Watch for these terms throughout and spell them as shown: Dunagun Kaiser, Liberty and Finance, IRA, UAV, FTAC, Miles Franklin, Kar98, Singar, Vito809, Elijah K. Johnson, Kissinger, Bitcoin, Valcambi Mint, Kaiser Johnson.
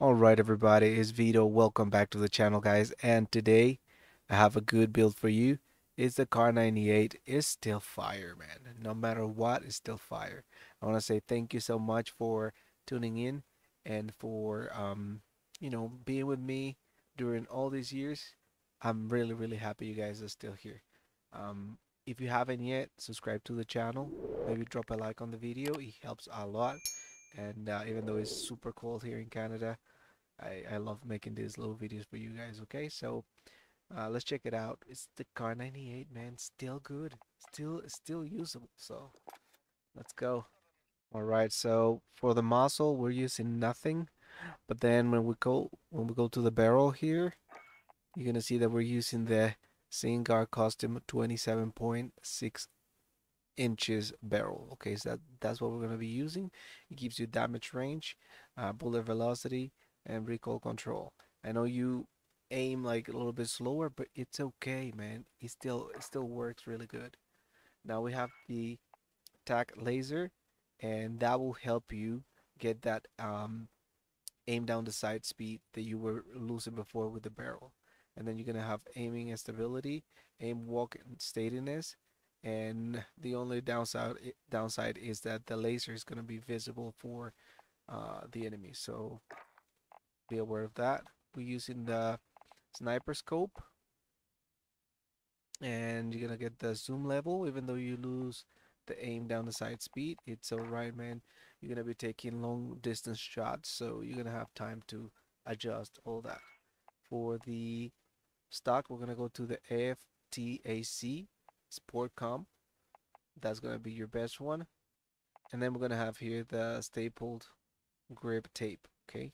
All right, everybody, it's Vito. Welcome back to the channel, guys. And today I have a good build for you. It's the Kar98. It's still fire, man. No matter what, it's still fire. I want to say thank you so much for tuning in and for you know, being with me during all these years. I'm really happy you guys are still here. If you haven't yet, subscribe to the channel. Maybe drop a like on the video. It helps a lot. And even though it's super cold here in Canada, I love making these little videos for you guys, okay? So let's check it out. It's the Kar98, man. Still good. Still usable. So let's go. All right, so for the muzzle, we're using nothing. But then when we go to the barrel here, you're going to see that we're using the Singar Custom 27.6 inches barrel. Okay, so that's what we're going to be using. It gives you damage range, bullet velocity, and recoil control. I know you aim like a little bit slower, but it's okay, man. It still works really good. Now we have the FTAC laser, and that will help you get that aim down the sight speed that you were losing before with the barrel. And then you're gonna have aiming and stability, aim walk and steadiness. And the only downside is that the laser is gonna be visible for the enemy. So be aware of that. We're using the sniper scope, and you're gonna get the zoom level. Even though you lose the aim down the sight speed, it's all right, man. You're gonna be taking long distance shots, so you're gonna have time to adjust all that. For the stock, we're gonna go to the FTAC Sport Comp. That's gonna be your best one. And then we're gonna have here the stapled grip tape. Okay,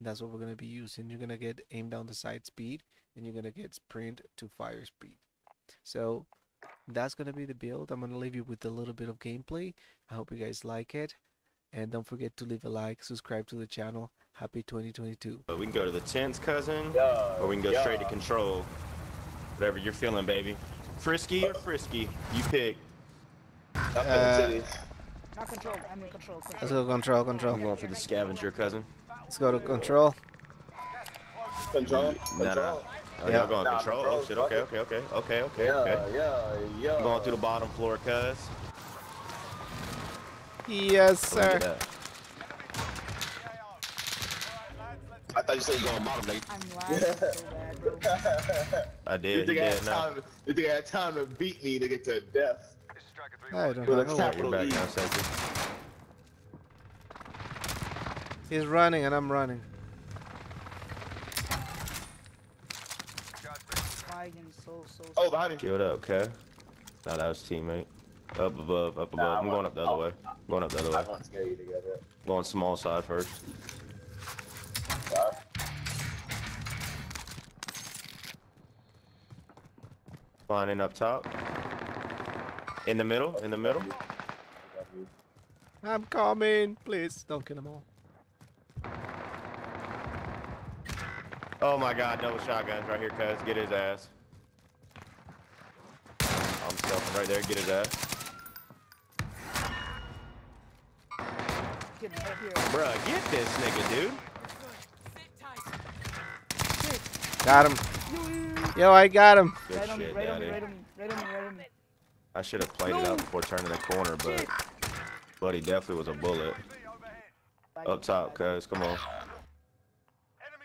that's what we're gonna be using. You're gonna get aim down the sight speed, and you're gonna get sprint to fire speed. So that's gonna be the build. I'm gonna leave you with a little bit of gameplay. I hope you guys like it, and don't forget to leave a like, subscribe to the channel. Happy 2022. But we can go to the tents, cousin, or we can go straight to control. Whatever you're feeling, baby. Frisky or frisky, you pick. Not control, I mean control. Let's go control. I'm going for the scavenger, cousin. Let's go to control. Control. Oh, yeah, I'm going control. Oh shit, okay. Yeah. I'm going through the bottom floor, cuz. Yes, sir. I thought you said you were going bottom, nigga. I'm laughing. I did. You think I had time to beat me to get to death? I don't know. He's running and I'm running. Oh, behind him. Give it up, okay? No, that was teammate. Up above, up above. Nah, I'm going up the other way. Going up the other way. I want to scare you together. Going small side first. Lining up top. In the middle, in the middle. I'm coming. Please don't kill them all. Oh my god, double shotguns right here, cuz. Get his ass. I'm stuffing right there. Get his ass. Bruh, get this nigga, dude. Got him. Yo, I got him. Good right shit, daddy. Right on me. I should have played it out before turning the corner, but buddy definitely was a bullet. Up top, cuz. Come on. Enemy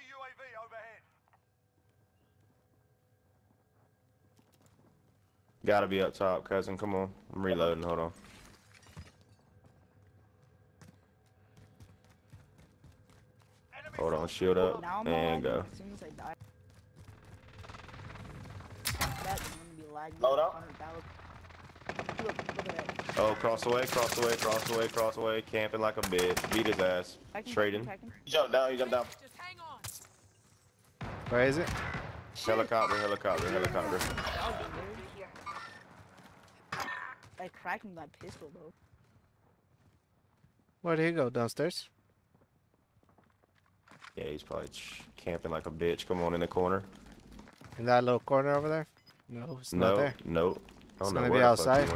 UAV overhead. Gotta be up top, cousin. Come on. I'm reloading. Hold on. Hold on. Shield up and go. Load up. Oh, cross away. Camping like a bitch. Beat his ass. Trading. He jumped down. Where is it? Helicopter. I cracked him that pistol, though. Where'd he go? Downstairs? Yeah, he's probably camping like a bitch. Come on, in the corner. In that little corner over there? No, it's not there. No. It's gonna be outside.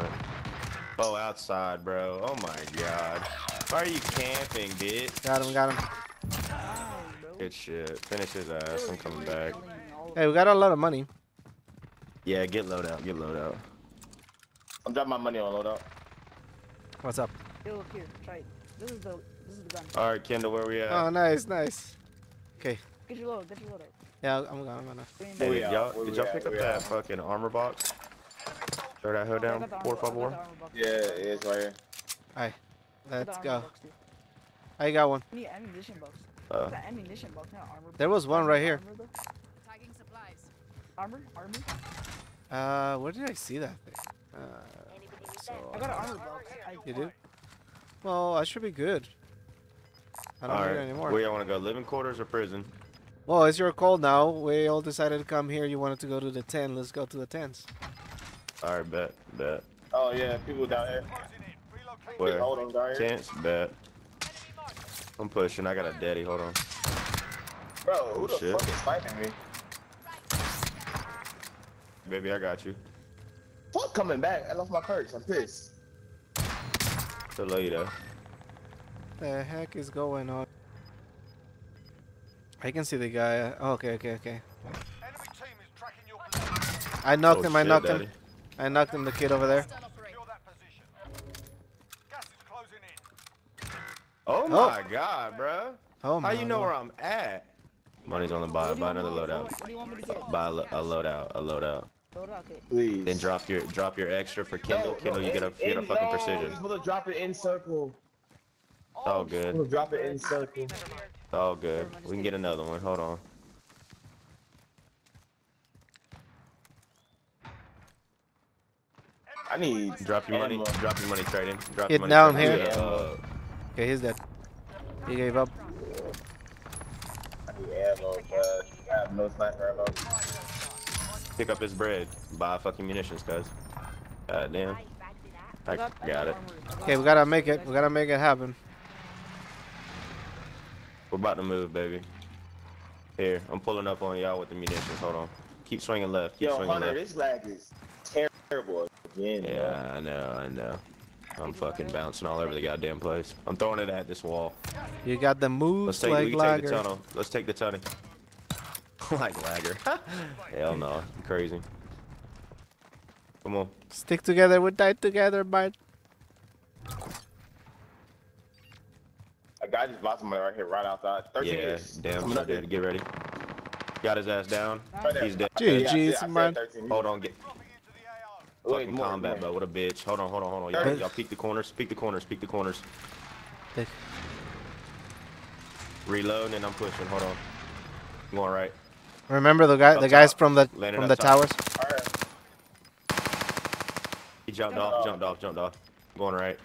Oh, outside, bro. Oh my god. Why are you camping, bitch? Got him. rocket shit. Finish his ass. I'm coming back. Hey, we got a lot of money. Yeah, get loadout. Get loadout. I'm dropping my money on loadout. What's up? Yo, here, try it. This is the gun. All right, Kendall, where we at? Oh, nice, nice. Okay. Get your load. Get your loadout. Yeah, I'm gonna. Hey, y'all, did y'all pick up that fucking armor box? Throw that hoe down. 454. Yeah, it's right here. All right, let's go. I got one. I need ammunition box. It's an ammunition box, not armor. There was one right here. Tagging supplies. Armor. Where did I see that thing? I got an armor box. You do? Well, I should be good. I don't need it anymore. Where y'all want to go? Living quarters or prison? Well, it's your call now. We all decided to come here. You wanted to go to the tent. Let's go to the tents. All right, bet. Oh yeah, people down here. Where? Hold on, down here. Tents, bet. I'm pushing. I got a daddy. Hold on. Bro, who the fuck is fighting me? Baby, I got you. Fuck coming back. I lost my perks. I'm pissed. So later. The heck is going on? I can see the guy. Oh, okay. Enemy team is tracking your position. I knocked him. I knocked him. I knocked him. The kid over there. Oh my god, bro! Oh my. How you know where I'm at? Money's on the buy. Buy another loadout. Buy a loadout. Please. Then drop your extra for Kendall. Kendall, you get a fucking precision. I'm gonna drop it in circle. All good. I'm gonna drop it in circle. All good. We can get another one. Hold on. I need drop your money trading. Get down here. Okay, he's dead. He gave up. I need ammo, but I have no sniper ammo. Pick up his bread. Buy fucking munitions, cuz. God damn. I got it. Okay, we gotta make it. We gotta make it happen. We're about to move, baby. Here, I'm pulling up on y'all with the munitions. Hold on. Keep swinging left. Keep swinging left. This lag is terrible again. Yeah, bro. I know. I'm fucking bouncing all over the goddamn place. I'm throwing it at this wall. You got the move. Let's take, we take the tunnel. Let's take the tunnel. Like lagger. Hell no. I'm crazy. Come on. Stick together. We'll die together, bud. A guy just bought somebody right here, right outside. 13 minutes. Yeah, damn, I'm dead. Get ready. Got his ass down. Right. He's dead. GG's, man. Hold on, get. Fucking combat, bro. What a bitch. Hold on. Y'all peek the corners. Peek the corners. Reload, and I'm pushing. Hold on. I'm going right. Remember the guy, guys from the towers. All right. He jumped off. I'm going right.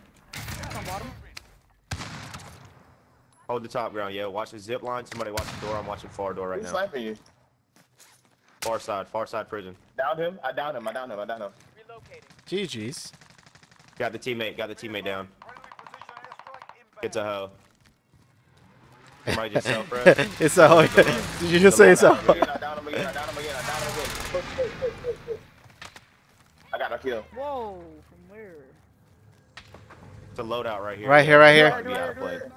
Hold the top ground, yeah. Watch the zip line. Somebody watch the door. I'm watching far door right now. Who's sniping you? Far side prison. Down him. I down him. GG's. Got the teammate down. It's a hoe. Somebody just sell, bro. It's a hoe. Did you just say it's a hoe? I down him again. I got a kill. Whoa, from where? It's a loadout right here. Right here.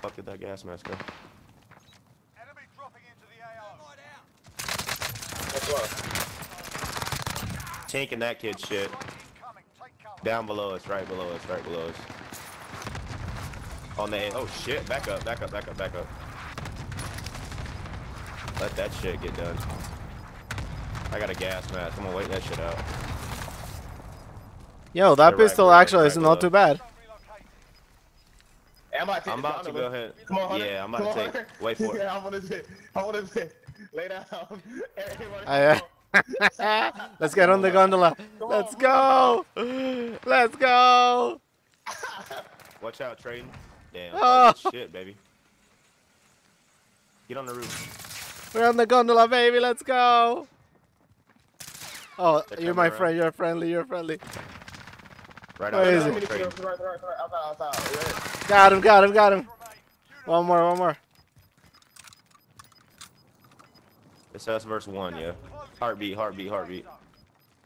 Fuck did that gas mask go? Enemy dropping into the AR. That's tanking that kid shit. Down below us, right below us. On the end. Oh shit, back up. Let that shit get done. I got a gas mask. I'm gonna wait that shit out. Yo, that pistol actually is not too bad. I'm about to go ahead. Come on, yeah, I'm about to take. Wait for it. I want to sit. Lay down. Let's get on the gondola. Let's go. Watch out, trading. Damn. Oh, shit, baby. Get on the roof. We're on the gondola, baby. Let's go. Oh, you're my friend. You're friendly. Right on outside. Got him. One more. It's us versus one, yeah. Heartbeat.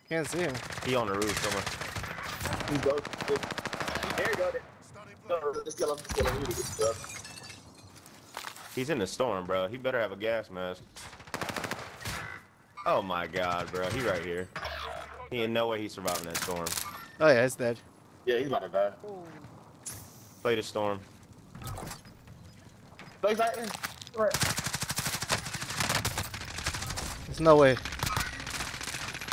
Can't see him. He on the roof somewhere. There you go. Let's kill him. He's in the storm, bro. He better have a gas mask. Oh my god, bro. He right here. He in no way he's surviving that storm. Oh yeah, he's dead. Yeah, he's about to die. Play the storm. He's right here. Right. There's no way.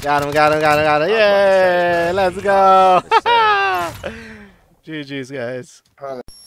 Got him, got him, got him, got him. Yeah, let's go. GG's, guys.